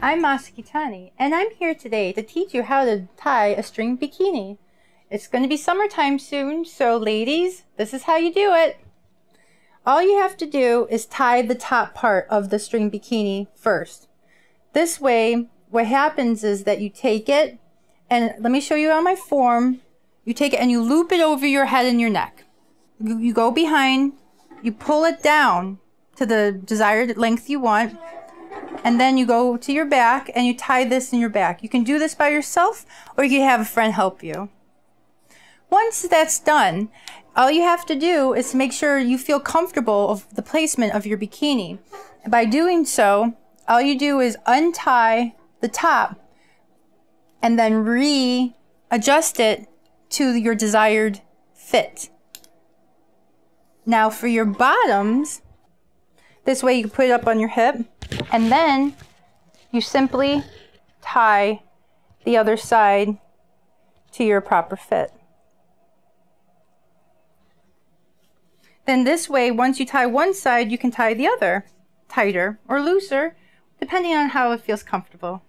Hi, I'm Masa Kitani, and I'm here today to teach you how to tie a string bikini. It's going to be summertime soon, so ladies, this is how you do it. All you have to do is tie the top part of the string bikini first. This way, what happens is that you take it, and let me show you on my form. You take it and you loop it over your head and your neck. You go behind, you pull it down to the desired length you want, and then you go to your back and you tie this in your back. You can do this by yourself, or you can have a friend help you. Once that's done, all you have to do is make sure you feel comfortable of the placement of your bikini. By doing so, all you do is untie the top and then readjust it to your desired fit. Now for your bottoms, this way you can put it up on your hip, and then you simply tie the other side to your proper fit. Then this way, once you tie one side, you can tie the other tighter or looser, depending on how it feels comfortable.